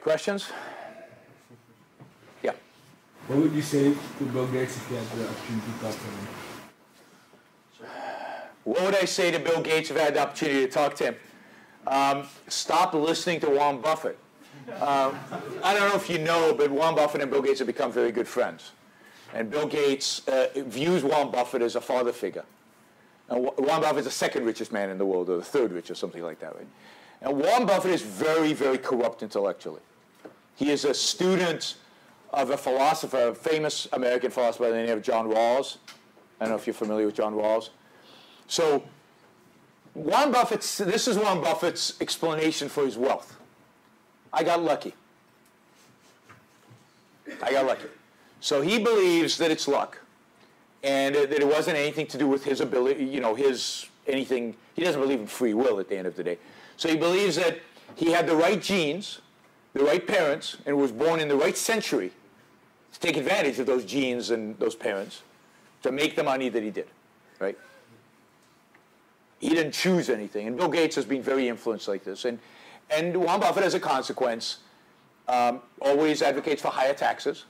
Questions? Yeah. What would you say to Bill Gates if you had the opportunity to talk to him? What would I say to Bill Gates if I had the opportunity to talk to him? Stop listening to Warren Buffett. I don't know if you know, but Warren Buffett and Bill Gates have become very good friends. And Bill Gates views Warren Buffett as a father figure. And Warren Buffett is the second richest man in the world, or the third richest, something like that, right? And Warren Buffett is very, very corrupt intellectually. He is a student of a philosopher, a famous American philosopher by the name of John Rawls. I don't know if you're familiar with John Rawls. So Warren Buffett's, this is Warren Buffett's explanation for his wealth. I got lucky. I got lucky. So he believes that it's luck, and that it wasn't anything to do with his ability, you know, his anything. He doesn't believe in free will at the end of the day. So he believes that he had the right genes, the right parents, and was born in the right century to take advantage of those genes and those parents to make the money that he did, right? He didn't choose anything. And Bill Gates has been very influenced like this. And Warren Buffett, as a consequence, always advocates for higher taxes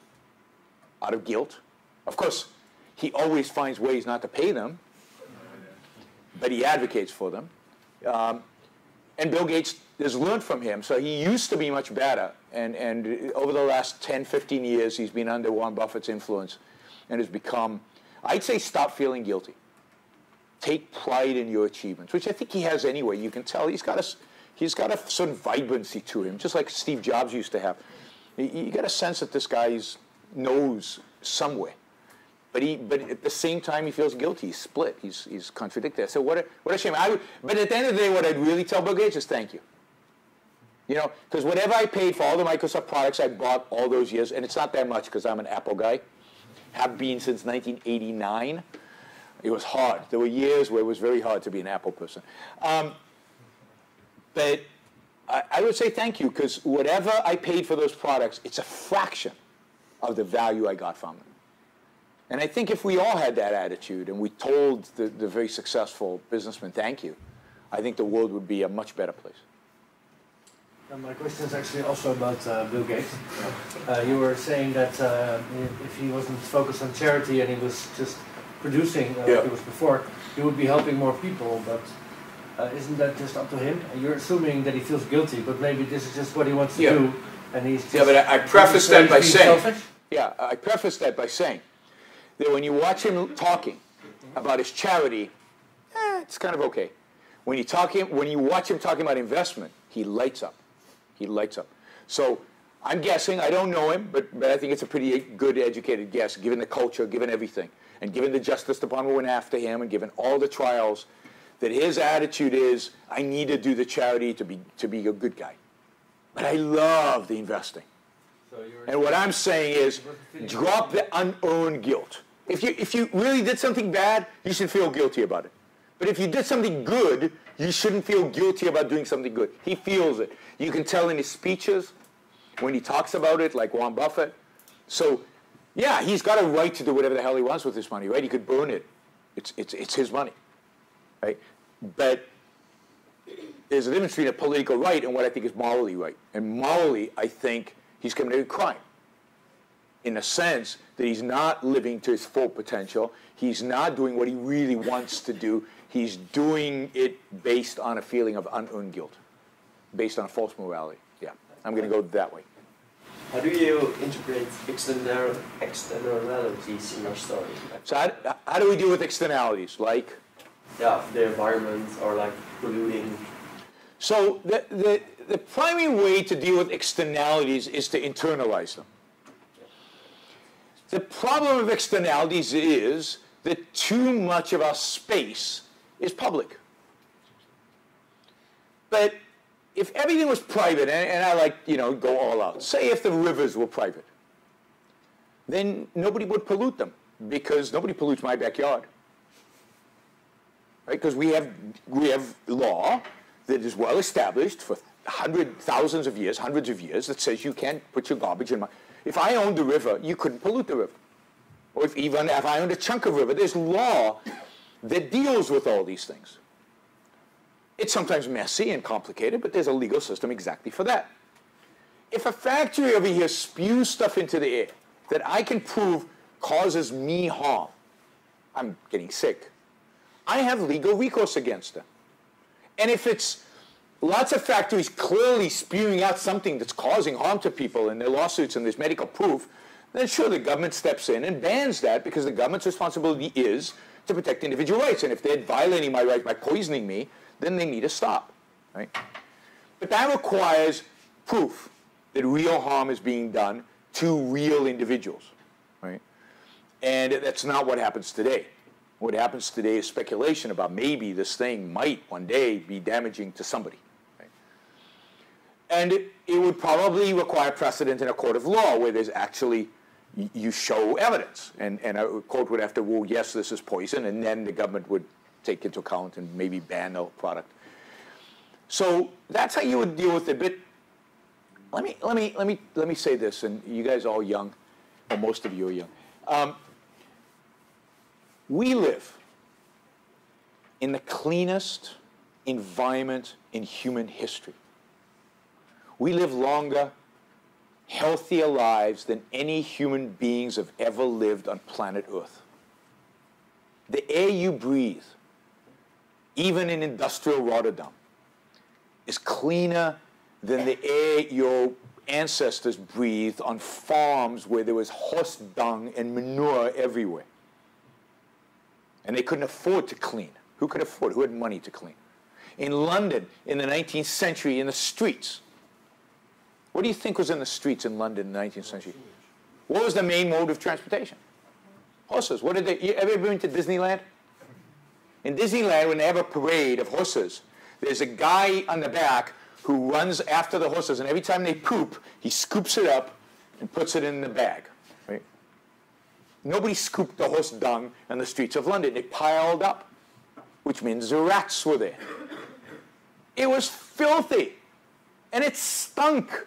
out of guilt. Of course, he always finds ways not to pay them, but he advocates for them. And Bill Gates has learned from him. So he used to be much better. And over the last 10, 15 years, he's been under Warren Buffett's influence and has become, I'd say, stop feeling guilty. Take pride in your achievements, which I think he has anyway. You can tell he's got a certain vibrancy to him, just like Steve Jobs used to have. You got a sense that this guy knows somewhere, but at the same time he feels guilty. He's split. He's contradicted. So what a shame. But at the end of the day, what I'd really tell Bill Gates is thank you. You know, because whatever I paid for all the Microsoft products I bought all those years, and it's not that much because I'm an Apple guy, have been since 1989. It was hard. There were years where it was very hard to be an Apple person. But I would say thank you, because whatever I paid for those products, it's a fraction of the value I got from them. And I think if we all had that attitude and we told the very successful businessman thank you, I think the world would be a much better place. And my question is actually also about Bill Gates. You were saying that if he wasn't focused on charity and he was just producing like it was before, he would be helping more people, but isn't that just up to him? You're assuming that he feels guilty, but maybe this is just what he wants to do, and he's just... Yeah, but I preface that by saying... Selfish? Yeah, I preface that by saying that when you watch him talking about his charity, it's kind of okay. When you watch him talking about investment, he lights up. He lights up. So I'm guessing, I don't know him, but I think it's a pretty good educated guess, given the culture, given everything. And given the Justice Department went after him, and given all the trials, that his attitude is, I need to do the charity to be a good guy. But I love the investing. So and what I'm saying is, drop the unearned guilt. If you really did something bad, you should feel guilty about it. But if you did something good, you shouldn't feel guilty about doing something good. He feels it. You can tell in his speeches, when he talks about it, like Warren Buffett. So. Yeah, he's got a right to do whatever the hell he wants with his money, right? He could burn it. It's his money, right? But there's a difference between a political right and what I think is morally right. And morally, I think he's committed a crime in a sense that he's not living to his full potential. He's not doing what he really wants to do. He's doing it based on a feeling of unearned guilt, based on a false morality. Yeah, I'm going to go that way. How do you integrate externalities in your story? So how do we deal with externalities, like? Yeah, the environment or like polluting. So the primary way to deal with externalities is to internalize them. The problem of externalities is that too much of our space is public. But if everything was private, and I like, you know, go all out. Say if the rivers were private, then nobody would pollute them, because nobody pollutes my backyard, right? Because we have law that is well established for hundreds of years, that says you can't put your garbage in my. If I owned the river, you couldn't pollute the river, or even if I owned a chunk of river, there's law that deals with all these things. It's sometimes messy and complicated, but there's a legal system exactly for that. If a factory over here spews stuff into the air that I can prove causes me harm, I'm getting sick, I have legal recourse against them. And if it's lots of factories clearly spewing out something that's causing harm to people and there are lawsuits and there's medical proof, then sure, the government steps in and bans that because the government's responsibility is to protect individual rights. And if they're violating my rights by poisoning me, then they need to stop, right? But that requires proof that real harm is being done to real individuals, right? And that's not what happens today. What happens today is speculation about maybe this thing might one day be damaging to somebody. Right? And it would probably require precedent in a court of law where there's actually, you show evidence. And a court would have to rule, yes, this is poison, and then the government would take into account and maybe ban the product. So that's how you would deal with it. But let me say this, and you guys are all young, or most of you are young. We live in the cleanest environment in human history. We live longer, healthier lives than any human beings have ever lived on planet Earth. The air you breathe, even in industrial Rotterdam, is cleaner than the air your ancestors breathed on farms where there was horse dung and manure everywhere. And they couldn't afford to clean. Who could afford? Who had money to clean? In London, in the 19th century, in the streets. What do you think was in the streets in London in the 19th century? What was the main mode of transportation? Horses. What did they, you ever been to Disneyland? In Disneyland, when they have a parade of horses, there's a guy on the back who runs after the horses, and every time they poop, he scoops it up and puts it in the bag. Right? Nobody scooped the horse dung on the streets of London. It piled up, which means the rats were there. It was filthy, and it stunk.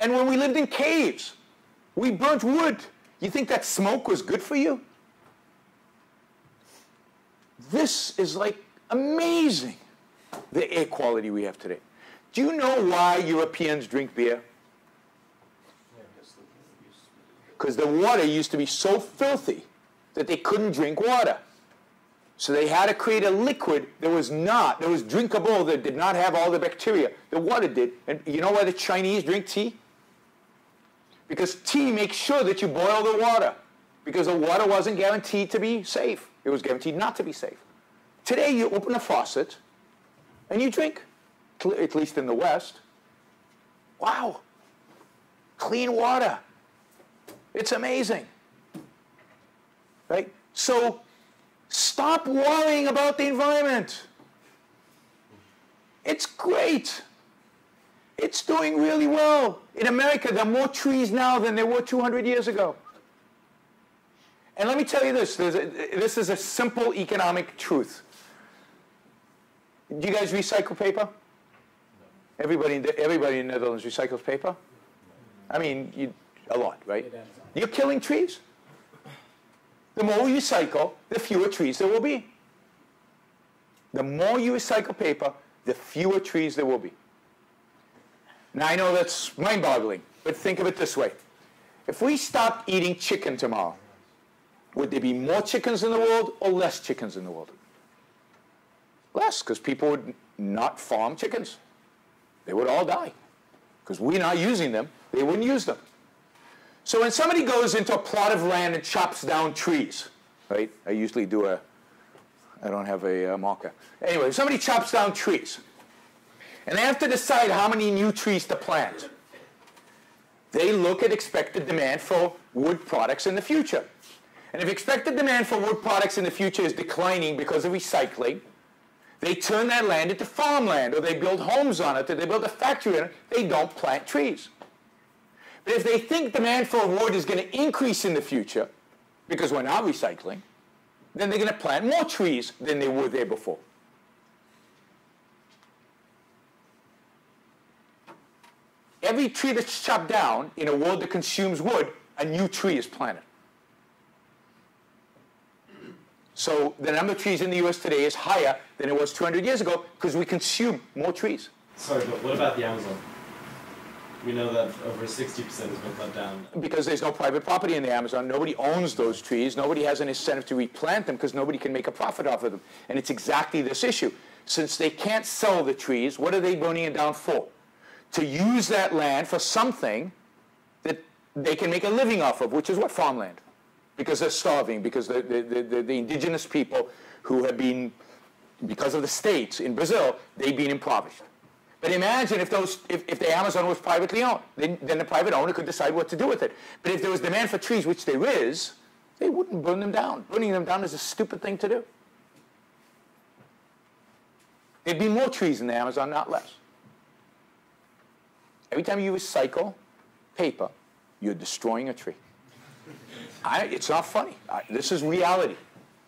And when we lived in caves, we burnt wood. You think that smoke was good for you? This is like amazing, the air quality we have today. Do you know why Europeans drink beer? Because the water used to be so filthy that they couldn't drink water. So they had to create a liquid that was drinkable, that did not have all the bacteria. The water did. And you know why the Chinese drink tea? Because tea makes sure that you boil the water. Because the water wasn't guaranteed to be safe. It was guaranteed not to be safe. Today you open a faucet and you drink, at least in the West. Wow, clean water. It's amazing, right? So stop worrying about the environment. It's great. It's doing really well. In America, there are more trees now than there were 200 years ago. And let me tell you this, this is a simple economic truth. Do you guys recycle paper? No. Everybody in the Netherlands recycles paper? I mean, a lot, right? You're killing trees. The more you recycle, the fewer trees there will be. The more you recycle paper, the fewer trees there will be. Now, I know that's mind-boggling, but think of it this way. If we stopped eating chicken tomorrow, would there be more chickens in the world or less chickens in the world? Less, because people would not farm chickens. They would all die. Because we're not using them, they wouldn't use them. So when somebody goes into a plot of land and chops down trees, right? I usually do I don't have a marker. Anyway, if somebody chops down trees, and they have to decide how many new trees to plant, they look at expected demand for wood products in the future. And if expected demand for wood products in the future is declining because of recycling, they turn that land into farmland, or they build homes on it, or they build a factory on it. They don't plant trees. But if they think demand for wood is going to increase in the future, because we're not recycling, then they're going to plant more trees than they were there before. Every tree that's chopped down in a world that consumes wood, a new tree is planted. So the number of trees in the U.S. today is higher than it was 200 years ago because we consume more trees. Sorry, but what about the Amazon? we know that over 60% has been cut down. Because there's no private property in the Amazon. Nobody owns those trees. Nobody has an incentive to replant them because nobody can make a profit off of them. And it's exactly this issue. Since they can't sell the trees, what are they burning it down for? To use that land for something that they can make a living off of, which is what? Farmland. Because they're starving, because the indigenous people who have been, because of the states in Brazil, they've been impoverished. But imagine if the Amazon was privately owned, then the private owner could decide what to do with it. But if there was demand for trees, which there is, they wouldn't burn them down. Burning them down is a stupid thing to do. There'd be more trees in the Amazon, not less. Every time you recycle paper, you're destroying a tree. It's not funny. This is reality,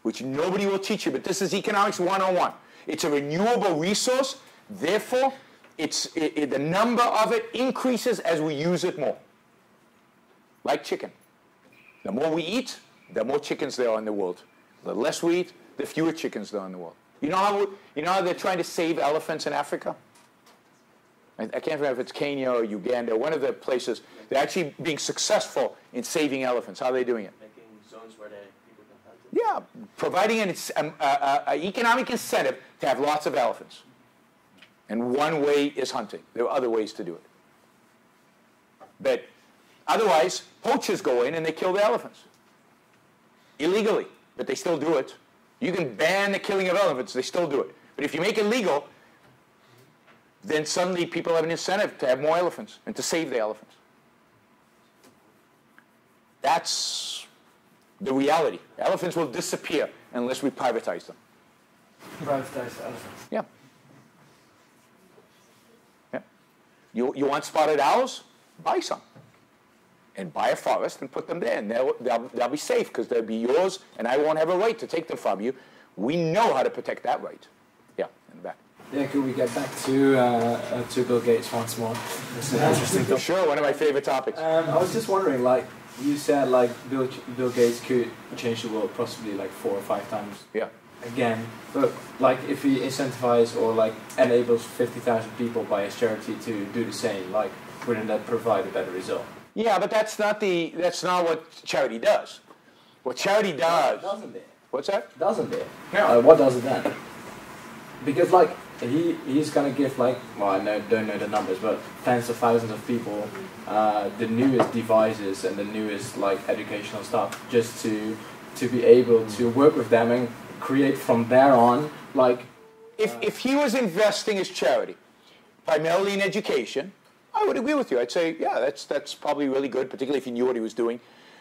which nobody will teach you, but this is economics 101. It's a renewable resource, therefore, the number of it increases as we use it more. Like chicken. The more we eat, the more chickens there are in the world. The less we eat, the fewer chickens there are in the world. You know how they're trying to save elephants in Africa? I can't remember if it's Kenya or Uganda, one of the places. They're actually being successful in saving elephants. How are they doing it? Making zones where people can hunt them. Yeah, providing an economic incentive to have lots of elephants. And one way is hunting. There are other ways to do it. But otherwise, poachers go in and they kill the elephants. Illegally, but they still do it. You can ban the killing of elephants, they still do it. But if you make it legal, then suddenly people have an incentive to have more elephants and to save the elephants. That's the reality. Elephants will disappear unless we privatize them. Privatize elephants. Yeah. Yeah. You want spotted owls? Buy some. And buy a forest and put them there, and they'll be safe because they'll be yours, and I won't have a right to take them from you. We know how to protect that right. Yeah, in the back. Yeah, could we get back to Bill Gates once more? That's an interesting topic. Sure, one of my favorite topics. I was just wondering, like you said, like Bill Gates could change the world possibly like 4 or 5 times. Yeah. Again, but like if he incentivizes or like enables 50,000 people by his charity to do the same, like wouldn't that provide a better result? Yeah, but that's not what charity does. What charity does... Doesn't it? What's that? Doesn't it? No. What does it then? Because, like, he's going to give, like, well, don't know the numbers, but tens of thousands of people the newest devices and the newest, like, educational stuff just to be able to work with them and create from there on, like... If he was investing his charity primarily in education, I would agree with you. I'd say, yeah, that's probably really good, particularly if he knew what he was doing,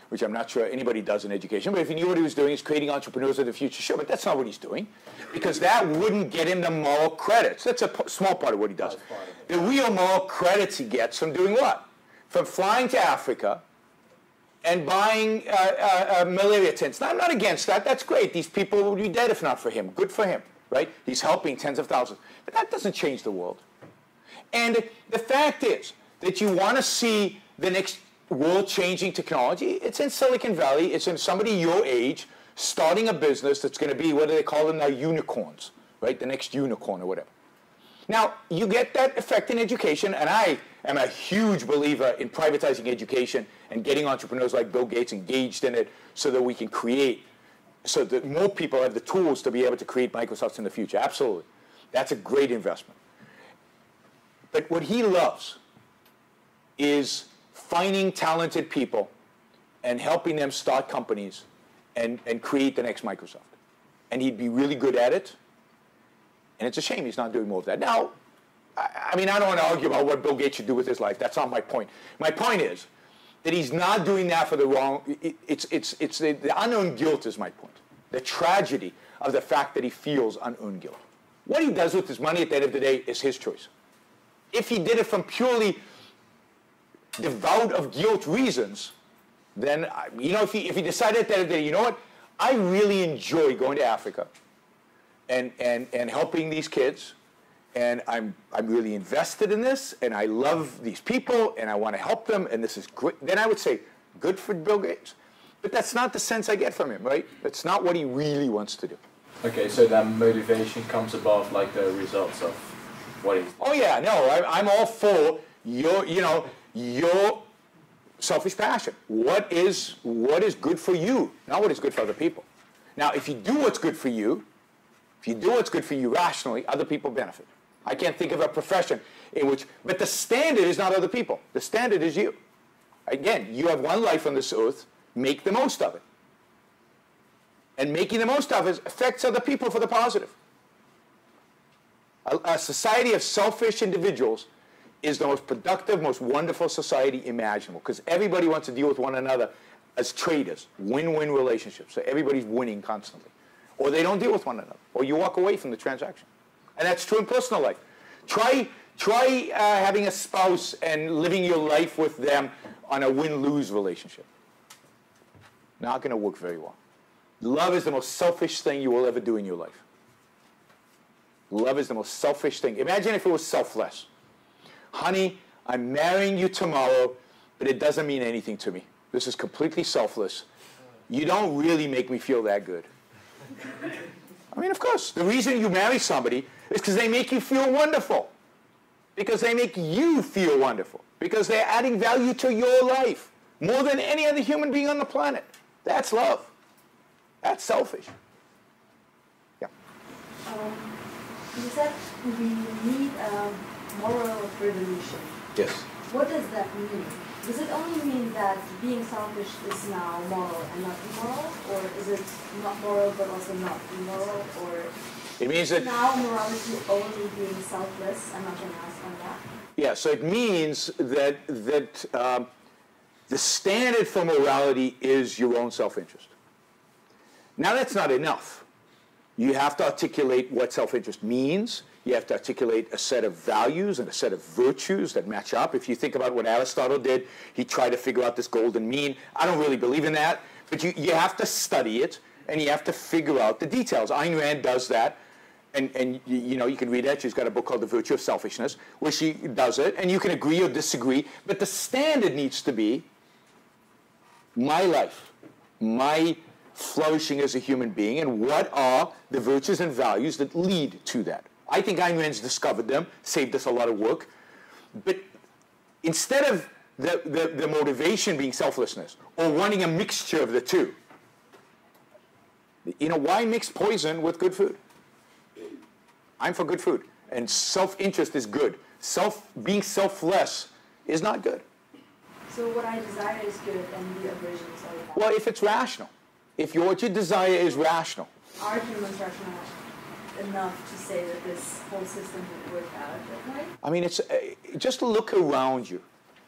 which I'm not sure anybody does in education. But if he knew what he was doing, he's creating entrepreneurs of the future. Sure, but that's not what he's doing, because that wouldn't get him the moral credits. That's a small part of what he does. The real moral credits he gets from doing what? From flying to Africa and buying malaria tents. Now, I'm not against that. That's great. These people would be dead if not for him. Good for him, right? He's helping tens of thousands. But that doesn't change the world. And the fact is that you want to see the next world-changing technology. It's in Silicon Valley. It's in somebody your age starting a business that's going to be, what do they call them now, unicorns, right? The next unicorn or whatever. Now, you get that effect in education, and I am a huge believer in privatizing education and getting entrepreneurs like Bill Gates engaged in it so that we can create, so that more people have the tools to be able to create Microsofts in the future. Absolutely. That's a great investment. But what he loves is finding talented people and helping them start companies and create the next Microsoft. And he'd be really good at it. And it's a shame he's not doing more of that. Now, I mean, I don't want to argue about what Bill Gates should do with his life. That's not my point. My point is that he's not doing that for the wrong... The unearned guilt is my point. The tragedy of the fact that he feels unearned guilt. What he does with his money at the end of the day is his choice. If he did it from purely devout of guilt reasons, then, you know, if he decided that, you know what, I really enjoy going to Africa and helping these kids, and I'm really invested in this, and I love these people, and I want to help them, and this is great, then I would say, good for Bill Gates. But that's not the sense I get from him, right? That's not what he really wants to do. Okay, so that motivation comes above, like, the results of... Oh yeah, no, I'm all for you know your selfish passion. What is good for you, not what is good for other people. Now, if you do what's good for you, if you do what's good for you rationally, other people benefit. I can't think of a profession in which, but the standard is not other people. The standard is you. Again, you have one life on this earth, make the most of it. And making the most of it affects other people for the positive. A society of selfish individuals is the most productive, most wonderful society imaginable, because everybody wants to deal with one another as traders, win-win relationships. So everybody's winning constantly. Or they don't deal with one another, or you walk away from the transaction. And that's true in personal life. Try having a spouse and living your life with them on a win-lose relationship. Not going to work very well. Love is the most selfish thing you will ever do in your life. Love is the most selfish thing. Imagine if it was selfless. Honey, I'm marrying you tomorrow, but it doesn't mean anything to me. This is completely selfless. You don't really make me feel that good. I mean, of course. The reason you marry somebody is because they make you feel wonderful. Because they make you feel wonderful. Because they're adding value to your life more than any other human being on the planet. That's love. That's selfish. Yeah. You said we need a moral revolution. Yes. What does that mean? Does it only mean that being selfish is now moral and not immoral? Or is it not moral but also not immoral? Or it means that now morality only being selfless and nothing else on that? Yeah, so it means that the standard for morality is your own self-interest. Now that's not enough. You have to articulate what self-interest means. You have to articulate a set of values and a set of virtues that match up. If you think about what Aristotle did, he tried to figure out this golden mean. I don't really believe in that, but you have to study it, and you have to figure out the details. Ayn Rand does that, and you know, you can read that. She's got a book called The Virtue of Selfishness, where she does it, and you can agree or disagree, but the standard needs to be my life, my flourishing as a human being, and what are the virtues and values that lead to that. I think Ayn Rand's discovered them, saved us a lot of work. But instead of the motivation being selflessness, or wanting a mixture of the two, you know, why mix poison with good food? I'm for good food. And self-interest is good. Being selfless is not good. So what I desire is good, and the aversion is all bad. Well, if it's rational. If what you desire is rational. Are humans rational enough to say that this whole system would work out that way? I mean, it's just look around you.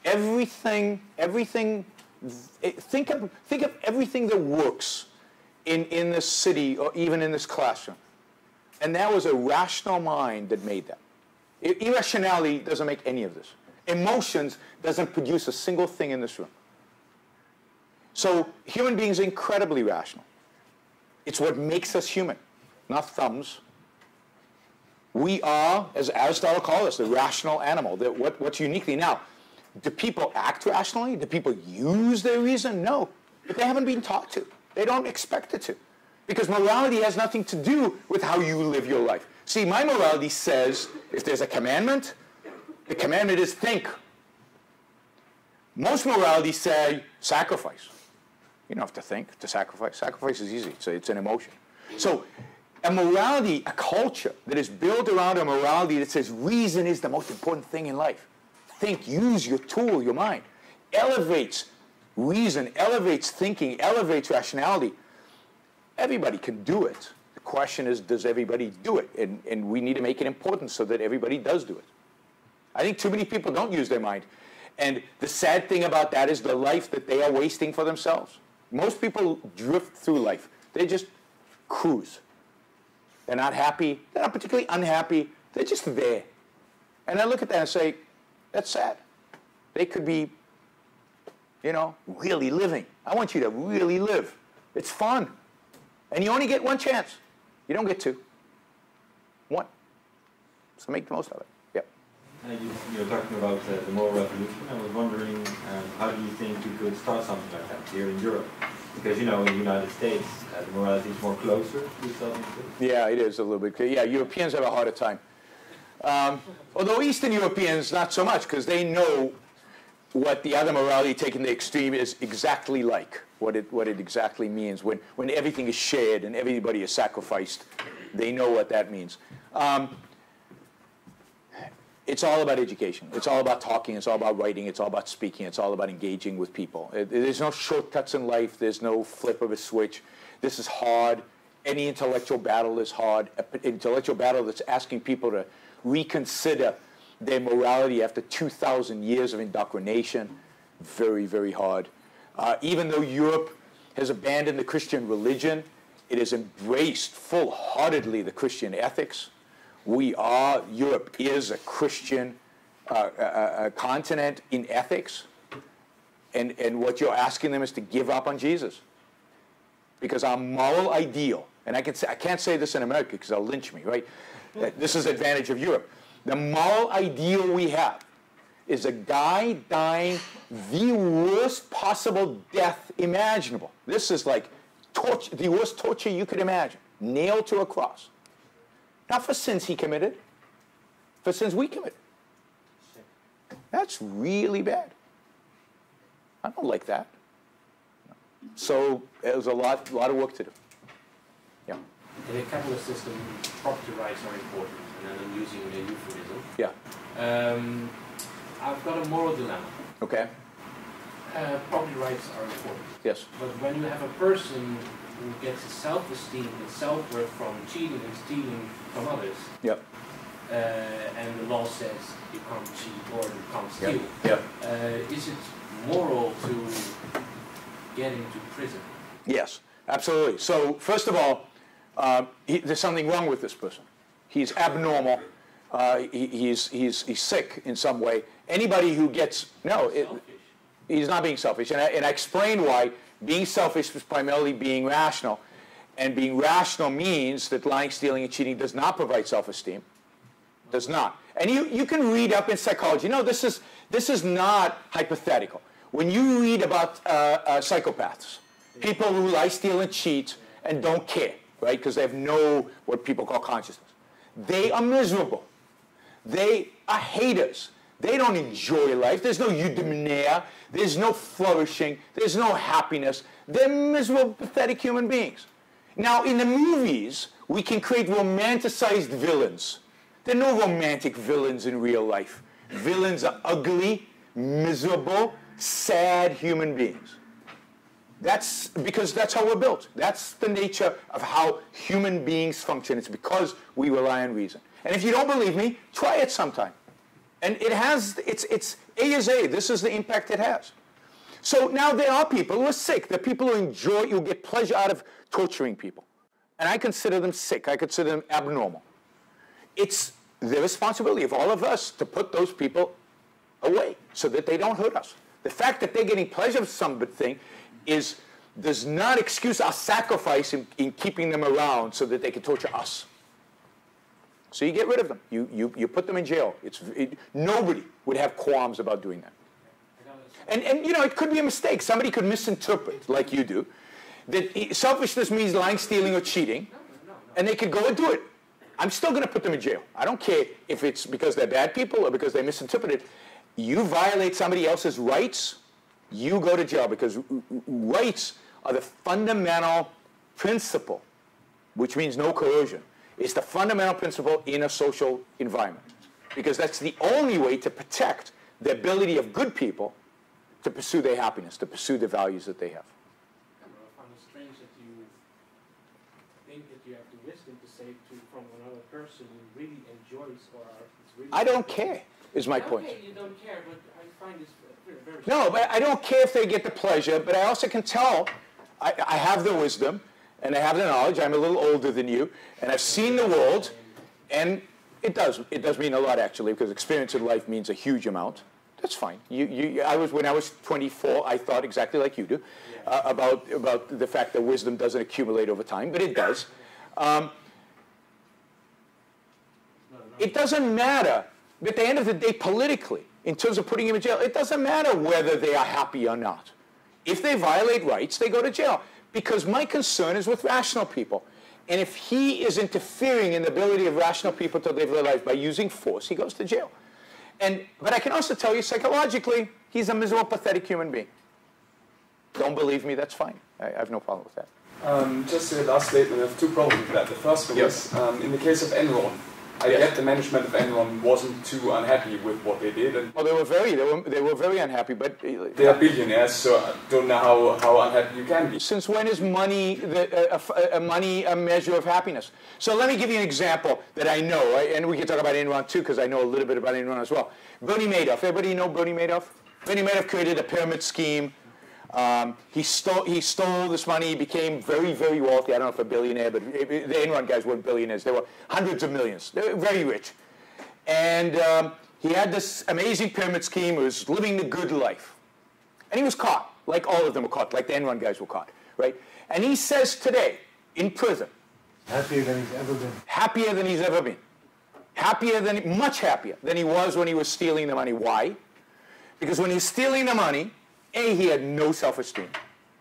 Everything. Think of everything that works in this city or even in this classroom, and that was a rational mind that made that. Irrationality doesn't make any of this. Emotions doesn't produce a single thing in this room. So human beings are incredibly rational. It's what makes us human, not thumbs. We are, as Aristotle called us, the rational animal. What's uniquely now? Do people act rationally? Do people use their reason? No, but they haven't been taught to. They don't expect it to, because morality has nothing to do with how you live your life. See, my morality says if there's a commandment, the commandment is think. Most moralities say sacrifice. You don't have to think to sacrifice. Sacrifice is easy. It's an emotion. So a morality, a culture that is built around a morality that says reason is the most important thing in life. Think, use your tool, your mind. Elevates reason, elevates thinking, elevates rationality. Everybody can do it. The question is, does everybody do it? And we need to make it important so that everybody does do it. I think too many people don't use their mind. And the sad thing about that is the life that they are wasting for themselves. Most people drift through life. They just cruise. They're not happy. They're not particularly unhappy. They're just there. And I look at that and say, that's sad. They could be, you know, really living. I want you to really live. It's fun. And you only get one chance. You don't get two. One. So make the most of it. You're talking about the moral revolution. I was wondering how do you think we could start something like that here in Europe? Because, you know, in the United States, the morality is more closer to self-interest. Yeah, it is a little bit. Yeah, Europeans have a harder time. Although Eastern Europeans, not so much, because they know what the other morality taken to the extreme is exactly like, what it exactly means. When everything is shared and everybody is sacrificed, they know what that means. It's all about education. It's all about talking. It's all about writing. It's all about speaking. It's all about engaging with people. There's no shortcuts in life. There's no flip of a switch. This is hard. Any intellectual battle is hard. An intellectual battle that's asking people to reconsider their morality after 2,000 years of indoctrination, very, very hard. Even though Europe has abandoned the Christian religion, it has embraced full-heartedly the Christian ethics. Europe is a Christian continent in ethics. And what you're asking them is to give up on Jesus. Because our moral ideal, and I can't say this in America because they'll lynch me, right? This is the advantage of Europe. The moral ideal we have is a guy dying the worst possible death imaginable. This is like torture, the worst torture you could imagine, nailed to a cross. Not for sins he committed, for sins we committed. That's really bad. I don't like that. So it was a lot of work to do. Yeah. In a capitalist system, property rights are important, and I'm using a euphemism. Yeah. I've got a moral dilemma. Okay. Property rights are important. Yes. But when you have a person who gets his self-esteem and self-worth from cheating and stealing from others, yep. And the law says you can't cheat or you can't steal, yep. Yep. Is it moral to get into prison? Yes, absolutely. So first of all, there's something wrong with this person. He's abnormal. He's sick in some way. Anybody who gets he's not being selfish, and I explain why. Being selfish is primarily being rational, and being rational means that lying, stealing, and cheating does not provide self-esteem. Does not. And you can read up in psychology. No, this is not hypothetical. When you read about psychopaths, people who lie, steal, and cheat, and don't care. Right, because they have no, what people call consciousness. They are miserable. They are haters. They don't enjoy life. There's no eudaimonia. There's no flourishing. There's no happiness. They're miserable, pathetic human beings. Now, in the movies, we can create romanticized villains. There are no romantic villains in real life. Villains are ugly, miserable, sad human beings. That's because that's how we're built. That's the nature of how human beings function. It's because we rely on reason. And if you don't believe me, try it sometime. And it has, it's A is A. This is the impact it has. So now there are people who are sick. There are people who enjoy, who get pleasure out of torturing people. And I consider them sick. I consider them abnormal. It's the responsibility of all of us to put those people away so that they don't hurt us. The fact that they're getting pleasure from something does not excuse our sacrifice in keeping them around so that they can torture us. So you get rid of them. You put them in jail. Nobody would have qualms about doing that. And you know, it could be a mistake. Somebody could misinterpret, like you do, that selfishness means lying, stealing, or cheating, and they could go and do it. I'm still going to put them in jail. I don't care if it's because they're bad people or because they misinterpreted. You violate somebody else's rights, you go to jail, because rights are the fundamental principle, which means no coercion. It's the fundamental principle in a social environment, because that's the only way to protect the ability of good people to pursue their happiness, to pursue the values that they have. I find it strange that you think that you have the wisdom to say from another person who really enjoys or is really... I don't care, is my point. Okay, you don't care, but I find this... No, but I don't care if they get the pleasure, but I also can tell. I have the wisdom, and I have the knowledge. I'm a little older than you, and I've seen the world, and it does mean a lot, actually, because experience in life means a huge amount. That's fine. When I was 24, I thought exactly like you do about the fact that wisdom doesn't accumulate over time, but it does. It doesn't matter, at the end of the day, politically, in terms of putting him in jail, it doesn't matter whether they are happy or not. If they violate rights, they go to jail. Because my concern is with rational people. And if he is interfering in the ability of rational people to live their life by using force, he goes to jail. But I can also tell you psychologically, he's a miserable, pathetic human being. Don't believe me, that's fine. I have no problem with that. Just to your last statement, I have two problems with that. The first one is, in the case of Enron, I get the management of Enron wasn't too unhappy with what they did. And well, they were very unhappy, but... They are billionaires, so I don't know how unhappy you can be. Since when is money a measure of happiness? So let me give you an example that I know, and we can talk about Enron too, because I know a little bit about Enron as well. Bernie Madoff. Everybody know Bernie Madoff? Bernie Madoff created a pyramid scheme. He stole this money. He became very, very wealthy. I don't know if a billionaire, but the Enron guys weren't billionaires. They were hundreds of millions. They were very rich. And he had this amazing pyramid scheme. He was living the good life. And he was caught, like all of them were caught, like the Enron guys were caught, right? And he says today, in prison, happier than he's ever been. Happier than he's ever been. Much happier than he was when he was stealing the money. Why? Because when he was stealing the money, A, he had no self-esteem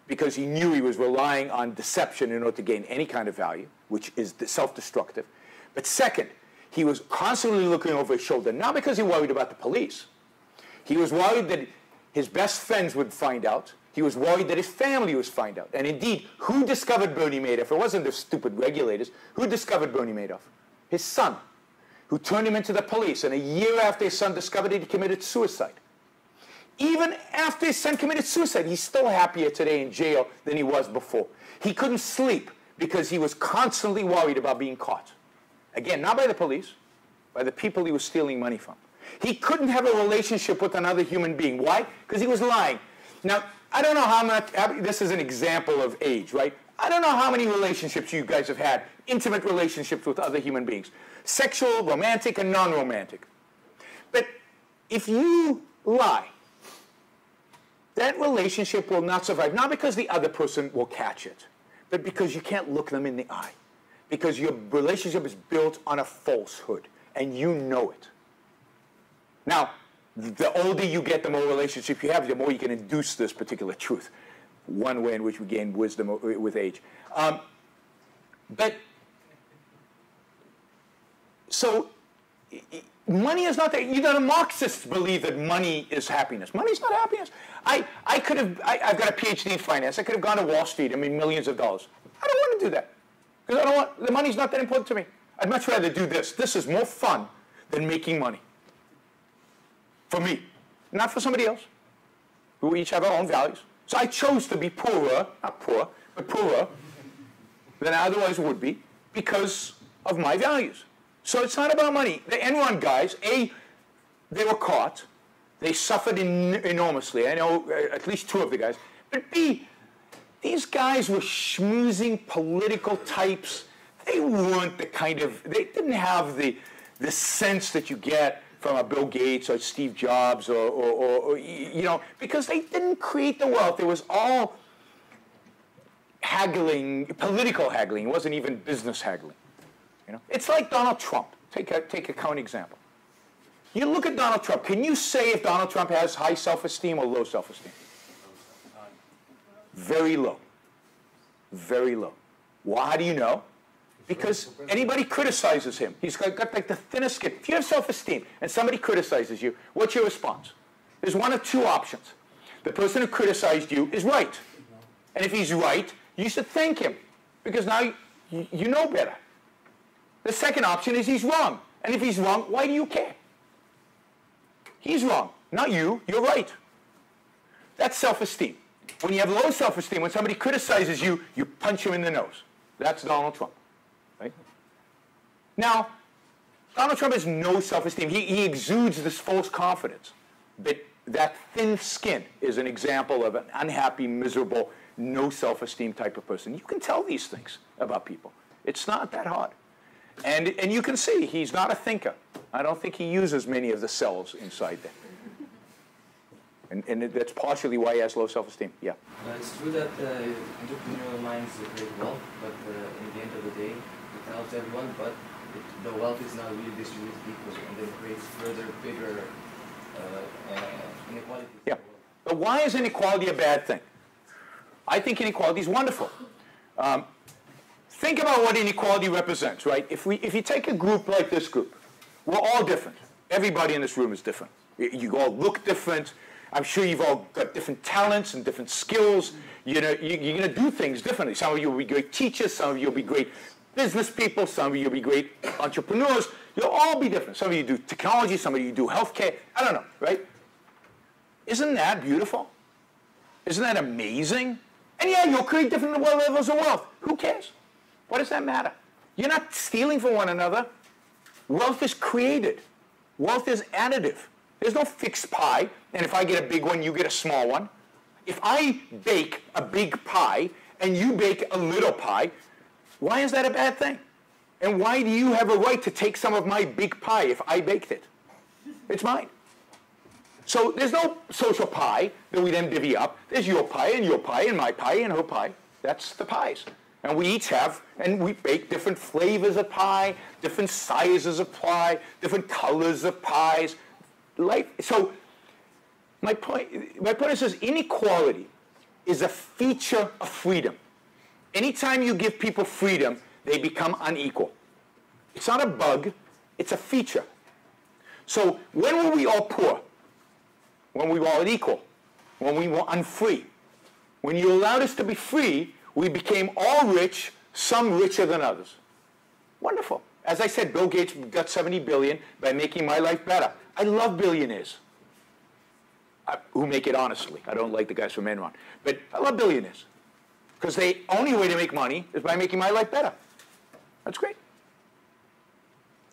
because he knew he was relying on deception in order to gain any kind of value, which is self-destructive. But second, he was constantly looking over his shoulder, not because he worried about the police. He was worried that his best friends would find out. He was worried that his family would find out. And indeed, who discovered Bernie Madoff? It wasn't the stupid regulators. Who discovered Bernie Madoff? His son, who turned him into the police. And a year after his son discovered it, he committed suicide. Even after his son committed suicide, he's still happier today in jail than he was before. He couldn't sleep because he was constantly worried about being caught. Again, not by the police, by the people he was stealing money from. He couldn't have a relationship with another human being. Why? Because he was lying. Now, I don't know how much, this is an example of age, right? I don't know how many relationships you guys have had, intimate relationships with other human beings. Sexual, romantic, and non-romantic. But if you lie, that relationship will not survive, not because the other person will catch it, but because you can't look them in the eye, because your relationship is built on a falsehood, and you know it. Now, the older you get, the more relationship you have, the more you can induce this particular truth, one way in which we gain wisdom with age. So money is not that. You know, the Marxists believe that money is happiness. Money is not happiness. I've got a PhD in finance. I could have gone to Wall Street and made millions of dollars. I don't want to do that. Because I don't want, the money's not that important to me. I'd much rather do this. This is more fun than making money. For me. Not for somebody else. We each have our own values. So I chose to be poorer, not poor, but poorer than I otherwise would be because of my values. So it's not about money. The Enron guys, A, they were caught. They suffered enormously. I know at least two of the guys. But B, these guys were schmoozing political types. They weren't the kind of, they didn't have the sense that you get from a Bill Gates or Steve Jobs or you know, because they didn't create the wealth. It was all haggling, political haggling. It wasn't even business haggling. You know? It's like Donald Trump. Take a current example. You look at Donald Trump. Can you say if Donald Trump has high self-esteem or low self-esteem? Very low. Very low. Why do you know? Because anybody criticizes him. He's got like the thinnest skin. If you have self-esteem and somebody criticizes you, what's your response? There's one of two options. The person who criticized you is right. And if he's right, you should thank him. Because now you know better. The second option is he's wrong. And if he's wrong, why do you care? He's wrong, not you. You're right. That's self-esteem. When you have low self-esteem, when somebody criticizes you, you punch him in the nose. That's Donald Trump. Right? Now, Donald Trump has no self-esteem. He exudes this false confidence. But that thin skin is an example of an unhappy, miserable, no self-esteem type of person. You can tell these things about people. It's not that hard. And you can see, he's not a thinker. I don't think he uses many of the cells inside there. And that's partially why he has low self-esteem. Yeah? It's true that entrepreneurial minds create wealth, but in the end of the day, it helps everyone, but the wealth is not really distributed equally, and then creates further, bigger inequality. Yeah. But why is inequality a bad thing? I think inequality is wonderful. Think about what inequality represents, right? If you take a group like this group, we're all different. Everybody in this room is different. You all look different. I'm sure you've all got different talents and different skills. You know, you're going to do things differently. Some of you will be great teachers. Some of you will be great business people. Some of you will be great entrepreneurs. You'll all be different. Some of you do technology. Some of you do healthcare. I don't know, right? Isn't that beautiful? Isn't that amazing? And yeah, you'll create different levels of wealth. Who cares? What does that matter? You're not stealing from one another. Wealth is created. Wealth is additive. There's no fixed pie, and if I get a big one, you get a small one. If I bake a big pie and you bake a little pie, why is that a bad thing? And why do you have a right to take some of my big pie if I baked it? It's mine. So there's no social pie that we then divvy up. There's your pie and my pie and her pie. That's the pies. And we each have, and we bake different flavors of pie, different sizes of pie, different colors of pies. Life. So my point is this: inequality is a feature of freedom. Anytime you give people freedom, they become unequal. It's not a bug, it's a feature. So when were we all poor? When we were all unequal, when we were unfree. When you allowed us to be free, we became all rich, some richer than others. Wonderful. As I said, Bill Gates got $70 billion by making my life better. I love billionaires who make it honestly. I don't like the guys from Enron. But I love billionaires because the only way to make money is by making my life better. That's great.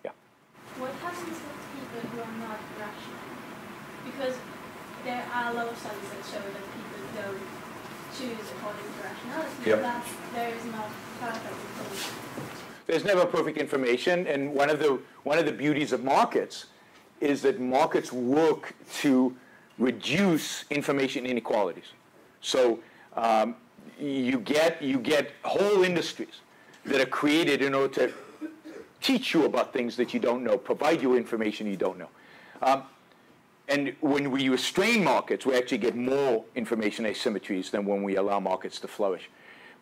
Yeah. What happens to people who are not rational? Because there are a lot of studies that show that people don't choose according to rationality. Yep. That there is not perfect information. There's never perfect information, and one of the beauties of markets is that markets work to reduce information inequalities. So you get whole industries that are created in order to teach you about things that you don't know, provide you information you don't know. And when we restrain markets, we actually get more information asymmetries than when we allow markets to flourish.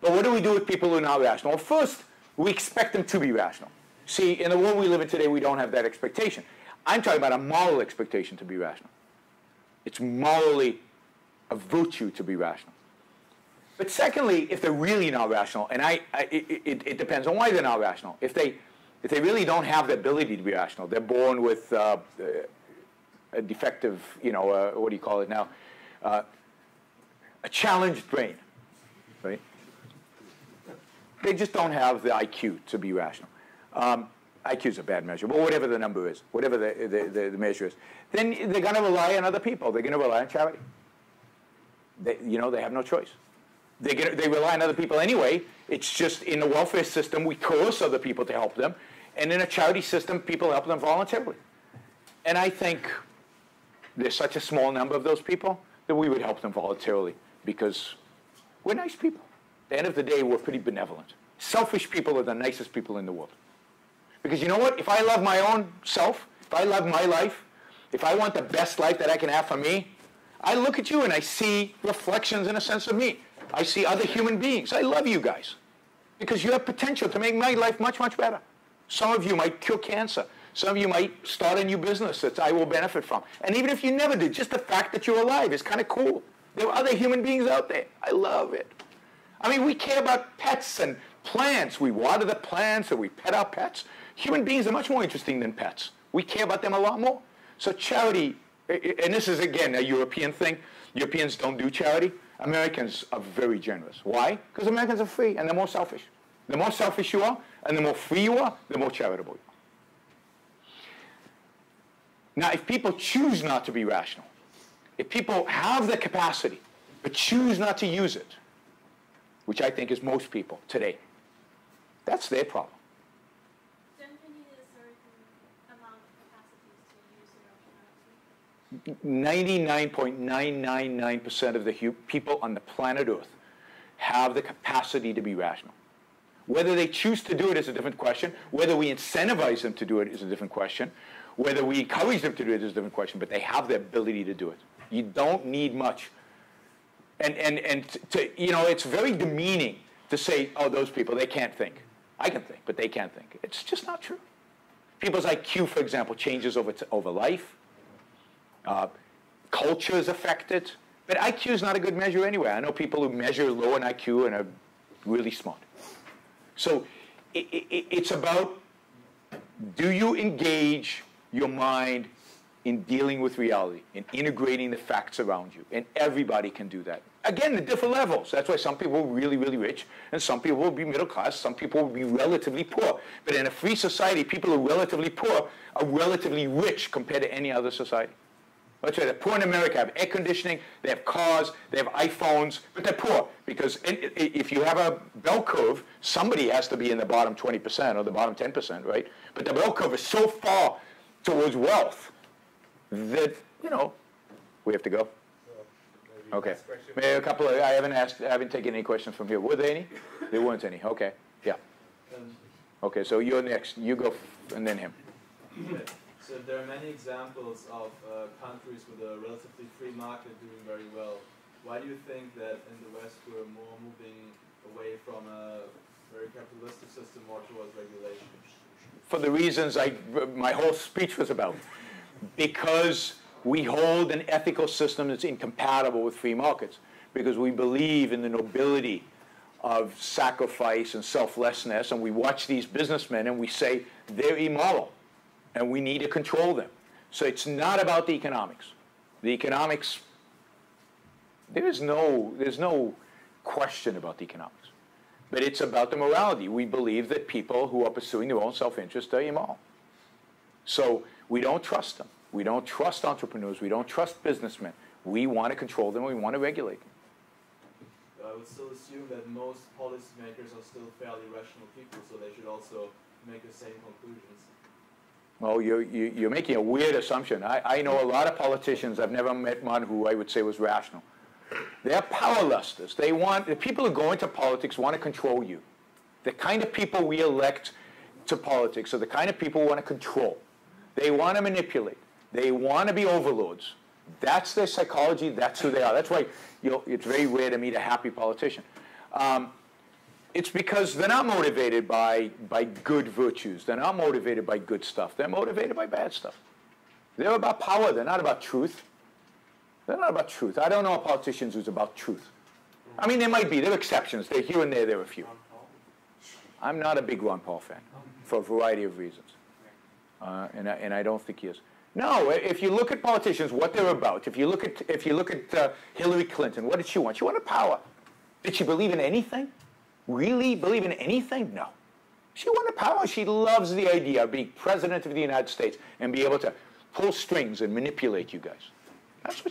But what do we do with people who are not rational? Well, first, we expect them to be rational. See, in the world we live in today, we don't have that expectation. I'm talking about a moral expectation to be rational. It's morally a virtue to be rational. But secondly, if they're really not rational, and it depends on why they're not rational. If they really don't have the ability to be rational, they're born with a defective, you know, what do you call it now? A challenged brain, right? They just don't have the IQ to be rational. IQ is a bad measure, but whatever the number is, whatever the measure is, then they're going to rely on other people. They're going to rely on charity. They have no choice. They rely on other people anyway. It's just in the welfare system, we coerce other people to help them. And in a charity system, people help them voluntarily. And I think there's such a small number of those people that we would help them voluntarily because we're nice people. At the end of the day, we're pretty benevolent. Selfish people are the nicest people in the world. Because you know what? If I love my own self, if I love my life, if I want the best life that I can have for me, I look at you and I see reflections in a sense of me. I see other human beings. I love you guys because you have potential to make my life much, much better. Some of you might cure cancer. Some of you might start a new business that I will benefit from. And even if you never did, just the fact that you're alive is kind of cool. There are other human beings out there. I love it. I mean, we care about pets and plants. We water the plants and we pet our pets. Human beings are much more interesting than pets. We care about them a lot more. So charity, and this is, again, a European thing. Europeans don't do charity. Americans are very generous. Why? Because Americans are free, and they're more selfish. The more selfish you are, and the more free you are, the more charitable you are. Now, if people choose not to be rational, if people have the capacity but choose not to use it, which I think is most people today, that's their problem. Don't you need a certain amount of capacity to use your rationality? 99.999% of the people on the planet Earth have the capacity to be rational. Whether they choose to do it is a different question. Whether we incentivize them to do it is a different question. Whether we encourage them to do it is a different question, but they have the ability to do it. You don't need much. And it's very demeaning to say, oh, those people, they can't think. I can think, but they can't think. It's just not true. People's IQ, for example, changes over life. Culture is affected. But IQ is not a good measure anyway. I know people who measure low in IQ and are really smart. So it's about, do you engage your mind in dealing with reality, in integrating the facts around you? And everybody can do that. Again, the different levels. That's why some people are really, really rich, and some people will be middle class, some people will be relatively poor. But in a free society, people who are relatively poor are relatively rich compared to any other society. That's right, the poor in America have air conditioning, they have cars, they have iPhones, but they're poor. Because if you have a bell curve, somebody has to be in the bottom 20% or the bottom 10%, right? But the bell curve is so far towards wealth that, you know, we have to go. So okay. Maybe a couple of, I haven't taken any questions from here. Were there any? There weren't any. Okay. Yeah. Okay, so you're next. You go, and then him. Okay. So there are many examples of countries with a relatively free market doing very well. Why do you think that in the West we're more moving away from a very capitalistic system more towards regulation? For the reasons my whole speech was about. Because we hold an ethical system that's incompatible with free markets, because we believe in the nobility of sacrifice and selflessness, and we watch these businessmen and we say they're immoral and we need to control them. So it's not about the economics. The economics, there's no question about the economics, but it's about the morality. We believe that people who are pursuing their own self-interest are immoral. So we don't trust them. We don't trust entrepreneurs. We don't trust businessmen. We want to control them. We want to regulate them. I would still assume that most policymakers are still fairly rational people, so they should also make the same conclusions. Well, you're making a weird assumption. I know a lot of politicians. I've never met one who I would say was rational. They're powerlusters. They want, the people who go into politics want to control you. The kind of people we elect to politics are the kind of people who want to control. They want to manipulate. They want to be overlords. That's their psychology. That's who they are. That's why it's very rare to meet a happy politician. It's because they're not motivated by good virtues. They're not motivated by good stuff. They're motivated by bad stuff. They're about power. They're not about truth. They're not about truth. I don't know politicians who's about truth. I mean, there might be. There are exceptions. They're here and there. There are a few. I'm not a big Ron Paul fan for a variety of reasons. And I don't think he is. No, if you look at politicians, what they're about, if you look at Hillary Clinton, what did she want? She wanted power. Did she believe in anything? Really believe in anything? No. She wanted power. She loves the idea of being president of the United States and be able to pull strings and manipulate you guys. That's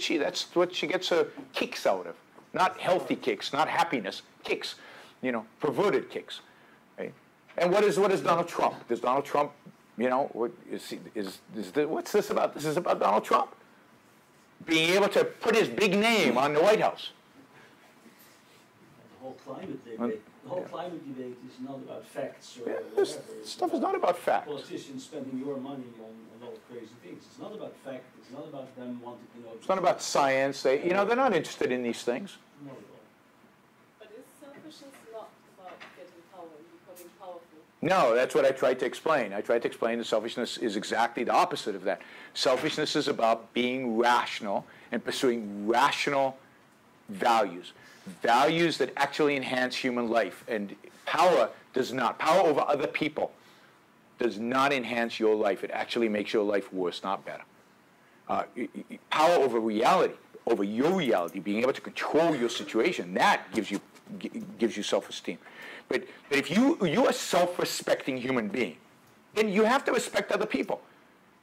what she gets her kicks out of. Not healthy kicks, not happiness, kicks, you know, perverted kicks. Right? And what is Donald Trump? Does Donald Trump, you know, what's this about? This is about Donald Trump being able to put his big name on the White House. The whole climate debate, is not about facts or whatever. This stuff is not about facts. Politicians spending your money on a lot of crazy things. It's not about facts. It's not about them wanting to know. It's not about science. They, you know, they're not interested in these things. No. But is selfishness not about getting power and becoming powerful? No, that's what I tried to explain. I tried to explain that selfishness is exactly the opposite of that. Selfishness is about being rational and pursuing rational values, values that actually enhance human life. And power does not. Power over other people does not enhance your life. It actually makes your life worse, not better. Power over reality, over your reality, being able to control your situation, that gives you self-esteem. But if you are a self-respecting human being, then you have to respect other people,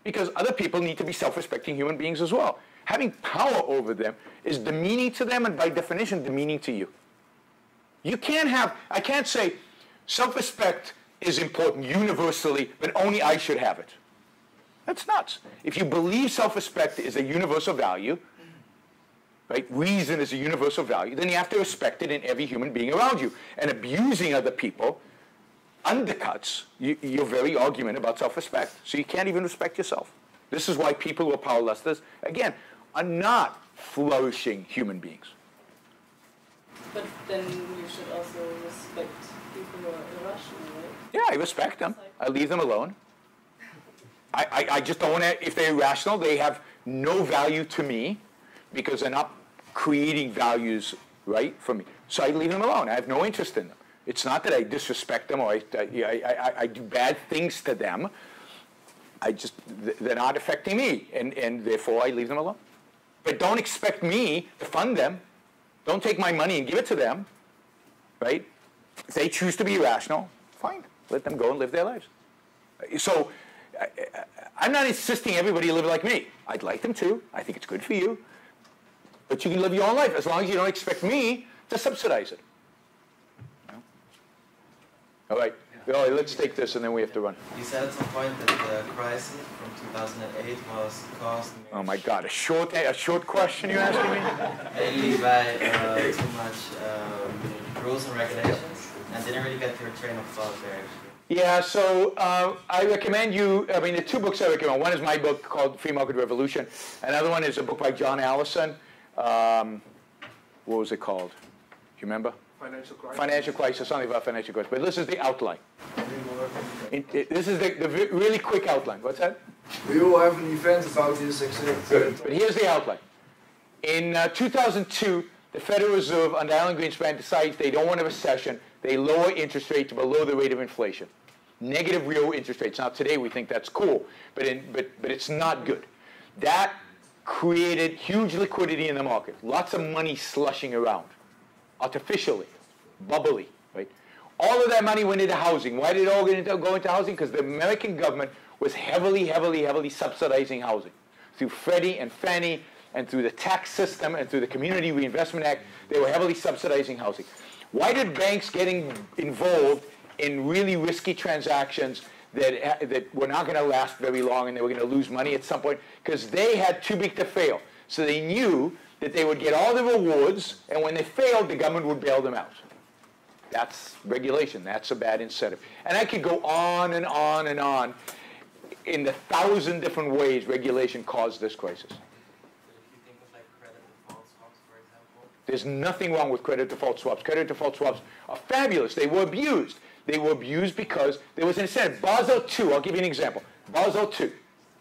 because other people need to be self-respecting human beings as well. Having power over them is demeaning to them, and by definition, demeaning to you. You can't have, I can't say self-respect is important universally, but only I should have it. That's nuts. If you believe self-respect is a universal value, right? Reason is a universal value, then you have to respect it in every human being around you. And abusing other people undercuts your very argument about self-respect. So you can't even respect yourself. This is why people who are powerless, again, are not flourishing human beings. But then you should also respect people who are irrational, right? Yeah, I respect them. I leave them alone. I just don't want to, if they're irrational, they have no value to me because they're not creating values, right, for me. So I leave them alone. I have no interest in them. It's not that I disrespect them or I do bad things to them. I just, they're not affecting me, and therefore I leave them alone. But don't expect me to fund them. Don't take my money and give it to them, right? If they choose to be irrational, fine. Let them go and live their lives. So I'm not insisting everybody live like me. I'd like them to. I think it's good for you. But you can live your own life as long as you don't expect me to subsidize it. All right, well, let's take this, and then we have to run. You said at some point that the crisis from 2008 was caused. Oh my God, a short question you're asking me? Mainly by too much rules and regulations, and didn't really get your train of thought there. Yeah, so I recommend you, I mean, the two books I recommend. One is my book called Free Market Revolution. Another one is a book by John Allison. What was it called? Do you remember? Financial crisis. Financial crisis, something about financial crisis. But this is the outline. This is the really quick outline. What's that? We will have an event about this exact. Good. But here's the outline. In 2002, the Federal Reserve under Alan Greenspan decides they don't want a recession. They lower interest rates below the rate of inflation. Negative real interest rates. Now today we think that's cool, but it's not good. That created huge liquidity in the market. Lots of money slushing around. Artificially, bubbly, right? All of that money went into housing. Why did it all go into housing? Because the American government was heavily, heavily, heavily subsidizing housing. Through Freddie and Fannie and through the tax system and through the Community Reinvestment Act, they were heavily subsidizing housing. Why did banks get involved in really risky transactions that were not going to last very long and they were going to lose money at some point? Because they had too big to fail. So they knew that they would get all the rewards, and when they failed, the government would bail them out. That's regulation. That's a bad incentive. And I could go on and on and on in the thousand different ways regulation caused this crisis. But if you think of like credit default swaps, for example? There's nothing wrong with credit default swaps. Credit default swaps are fabulous. They were abused. They were abused because there was an incentive. Basel II, I'll give you an example. Basel II.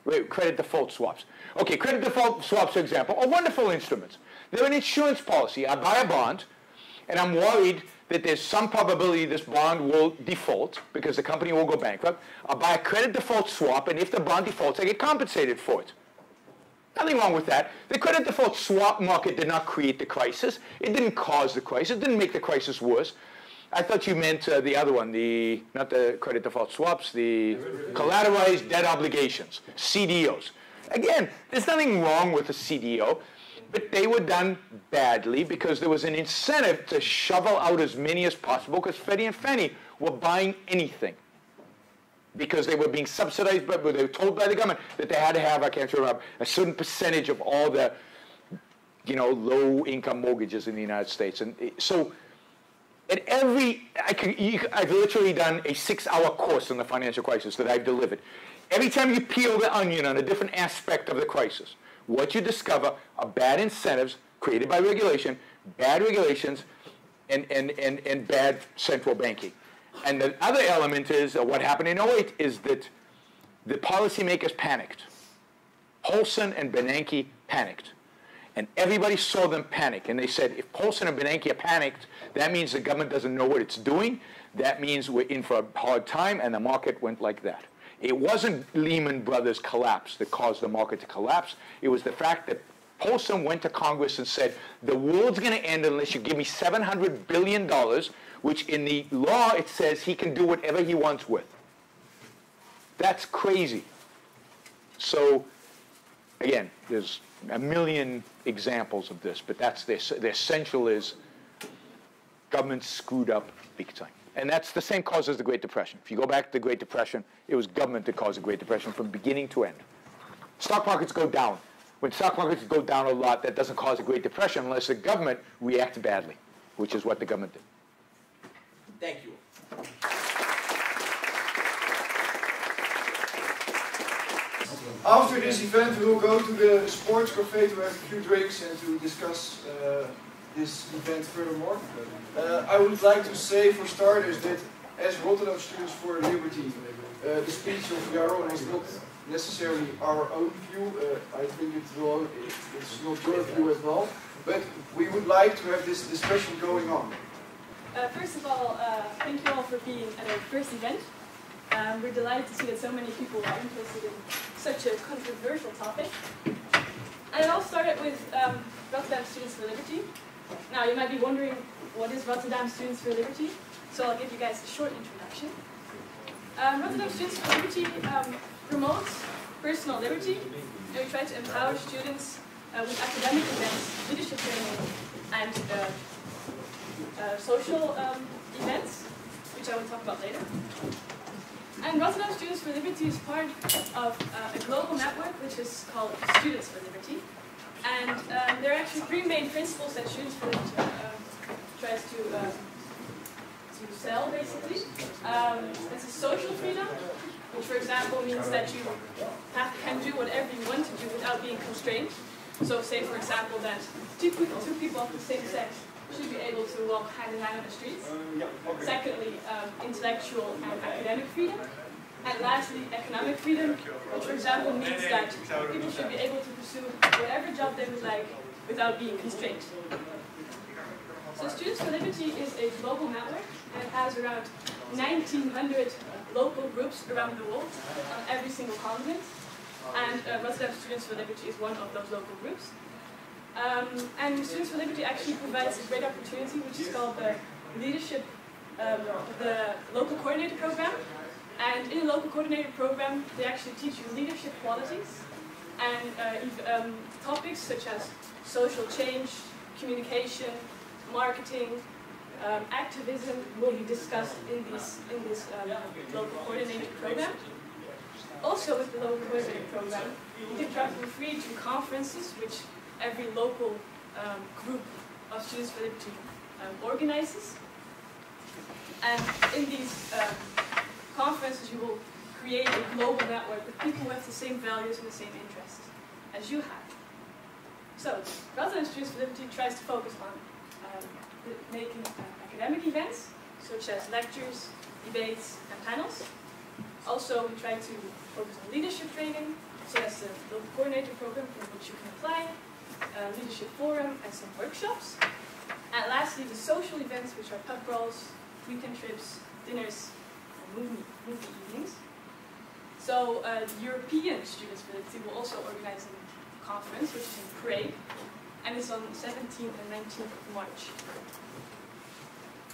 Wait, credit default swaps. Okay, credit default swaps, for example, are wonderful instruments. They're an insurance policy. I buy a bond, and I'm worried that there's some probability this bond will default because the company will go bankrupt. I buy a credit default swap, and if the bond defaults, I get compensated for it. Nothing wrong with that. The credit default swap market did not create the crisis. It didn't cause the crisis. It didn't make the crisis worse. I thought you meant the other one, not the credit default swaps, the collateralized debt obligations, CDOs. Again, there's nothing wrong with a CDO, but they were done badly because there was an incentive to shovel out as many as possible because Freddie and Fannie were buying anything because they were being subsidized, but they were told by the government that they had to have, I can't remember, a certain percentage of all the, you know, low-income mortgages in the United States. And so... At every, I've literally done a 6-hour course on the financial crisis that I've delivered. Every time you peel the onion on a different aspect of the crisis, what you discover are bad incentives created by regulation, bad regulations, and bad central banking. And the other element is, what happened in 08, is that the policymakers panicked. Paulson and Bernanke panicked. And everybody saw them panic. And they said, if Paulson and Bernanke are panicked, that means the government doesn't know what it's doing. That means we're in for a hard time. And the market went like that. It wasn't Lehman Brothers' collapse that caused the market to collapse. It was the fact that Paulson went to Congress and said, the world's going to end unless you give me $700 billion, which in the law it says he can do whatever he wants with. That's crazy. So, again, there's a million examples of this, but that's the essential is government screwed up big time. And that's the same cause as the Great Depression. If you go back to the Great Depression, it was government that caused the Great Depression from beginning to end. Stock markets go down. When stock markets go down a lot, that doesn't cause the Great Depression unless the government reacts badly, which is what the government did. Thank you. After this event, we will go to the sports cafe to have a few drinks and to discuss this event furthermore. I would like to say, for starters, that as Rotterdam Students for Liberty, the speech of Jaron is not necessarily our own view. I think it's not your view as well, but we would like to have this discussion going on. First of all, thank you all for being at our first event. We're delighted to see that so many people are interested in such a controversial topic. And it all started with Rotterdam Students for Liberty. Now, you might be wondering, what is Rotterdam Students for Liberty? So I'll give you guys a short introduction. Rotterdam Students for Liberty promotes personal liberty, and we try to empower students with academic events, leadership training, and social events, which I will talk about later. And Rotterdam Students for Liberty is part of a global network which is called Students for Liberty. And there are actually three main principles that Students for Liberty tries to sell, basically. This is social freedom, which for example means that you can do whatever you want to do without being constrained. So say for example that two people of the same sex should be able to walk hand in hand on the streets. Secondly, intellectual and academic freedom. And lastly, economic freedom, which for example means that people should be able to pursue whatever job they would like without being constrained. So Students for Liberty is a global network, and it has around 1,900 local groups around the world on every single continent. And Rotterdam Students for Liberty is one of those local groups. And Students for Liberty actually provides a great opportunity, which is called the leadership, the local coordinator program. And in the local coordinator program, they actually teach you leadership qualities and topics such as social change, communication, marketing, activism will be discussed in this local coordinator program. Also, with the local coordinator program, you can travel free to conferences, which every local group of Students for Liberty organizes. And in these conferences, you will create a global network with people who have the same values and the same interests as you have. So, Rotterdam Students for Liberty tries to focus on making academic events, such as lectures, debates, and panels. Also, we try to focus on leadership training, so that's the local coordinator program for which you can apply. Leadership forum and some workshops. And lastly, the social events, which are pub crawls, weekend trips, dinners, and movie evenings. So the European Students for Liberty will also organize a conference, which is in Prague, and it's on the 17th and 19th of March.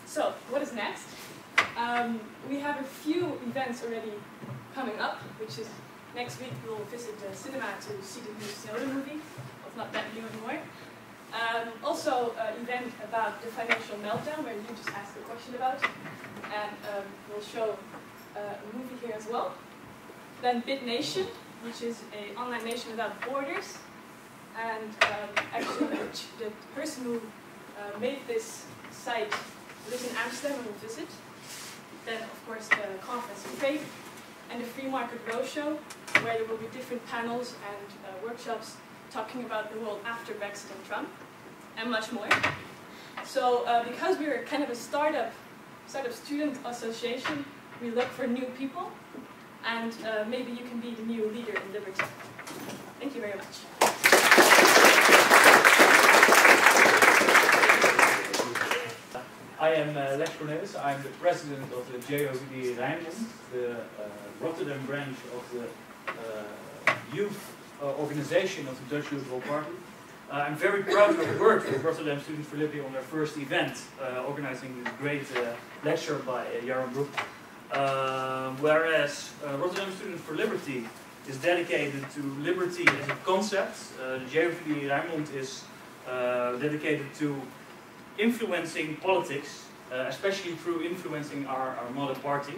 So what is next? We have a few events already coming up, which is next week we'll visit the cinema to see the new Snowden movie. Not that new anymore. Also, an event about the financial meltdown, where you just asked a question about, and we'll show a movie here as well. Then BitNation, which is an online nation without borders, and actually the person who made this site lives in Amsterdam and will visit. Then, of course, the conference in Prague, and the Free Market Roadshow, where there will be different panels and workshops talking about the world after Brexit and Trump, and much more. So because we're kind of a startup student association, we look for new people, and maybe you can be the new leader in liberty. Thank you very much. I am Lex Cornelis. I'm the president of the JOVD Rijnmond, the Rotterdam branch of the youth organization of the Dutch Youthful Party. I'm very proud to have worked with Rotterdam Students for Liberty on their first event, organizing this great lecture by Jaron Broek. Whereas Rotterdam Students for Liberty is dedicated to liberty as a concept, the JOVD Rijnmond is dedicated to influencing politics, especially through influencing our model party.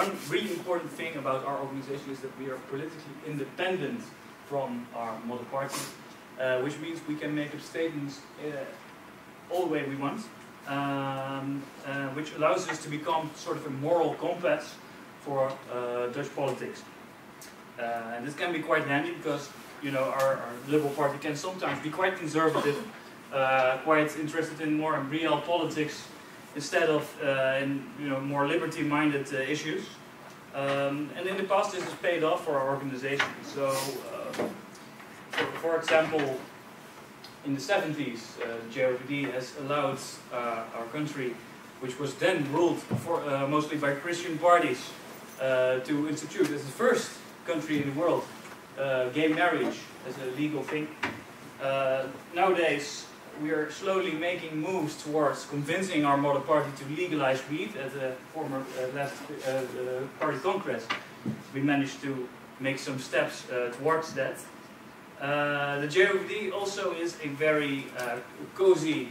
One really important thing about our organization is that we are politically independent from our model party, which means we can make up statements all the way we want, which allows us to become sort of a moral compass for Dutch politics. And this can be quite handy because, you know, our Liberal Party can sometimes be quite conservative, quite interested in more real politics, instead of in, you know, more liberty-minded issues. And in the past, this has paid off for our organization. So, for example, in the 70s, JOVD has allowed our country, which was then ruled for, mostly by Christian parties, to institute as the first country in the world gay marriage as a legal thing. Nowadays, we are slowly making moves towards convincing our model party to legalize weed. At the former left party congress, we managed to make some steps towards that. The JOVD also is a very cozy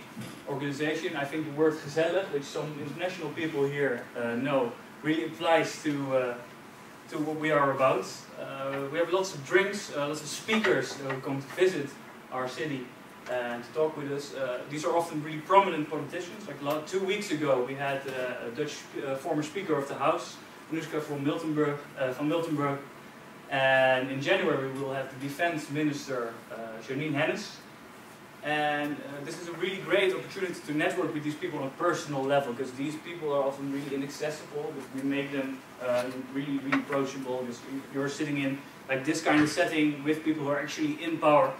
organization. I think the word gezellig, which some international people here know, really applies to what we are about. We have lots of drinks, lots of speakers who come to visit our city and to talk with us. These are often really prominent politicians. Like 2 weeks ago, we had a Dutch former Speaker of the House, Anouska van Miltenburg. And in January, we will have the Defense Minister, Janine Hennis. And this is a really great opportunity to network with these people on a personal level, because these people are often really inaccessible, but we make them really, really approachable. You're sitting in like this kind of setting with people who are actually in power,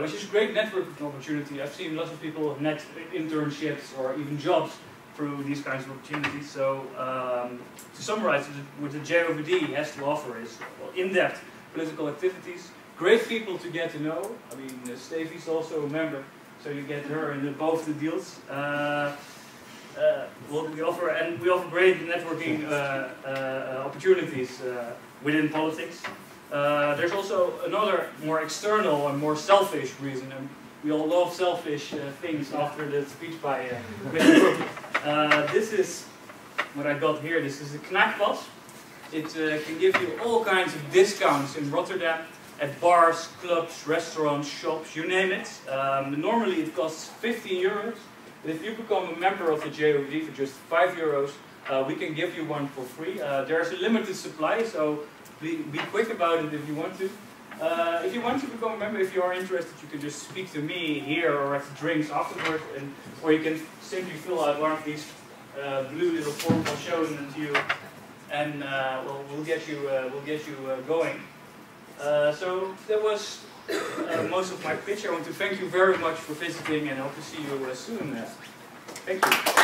which is a great networking opportunity. I've seen lots of people net internships or even jobs through these kinds of opportunities. So to summarize, what the JOVD has to offer is in-depth political activities, great people to get to know. I mean, Stevie's also a member, so you get her in both the deals. What we offer, and we offer great networking opportunities within politics. There's also another more external and more selfish reason, and we all love selfish things after the speech by Mr. This is what I got here. This is the Knackpas. It can give you all kinds of discounts in Rotterdam, at bars, clubs, restaurants, shops, you name it. Normally it costs 15 euros, but if you become a member of the JOVD for just 5 euros, we can give you one for free. There's a limited supply, so be quick about it if you want to. If you want to become a member, if you are interested, you can just speak to me here or at the drinks afterwards, or you can simply fill out one of these blue little forms. I'll show them to you, and we'll get you going. So that was most of my pitch. I want to thank you very much for visiting, and hope to see you soon. Thank you.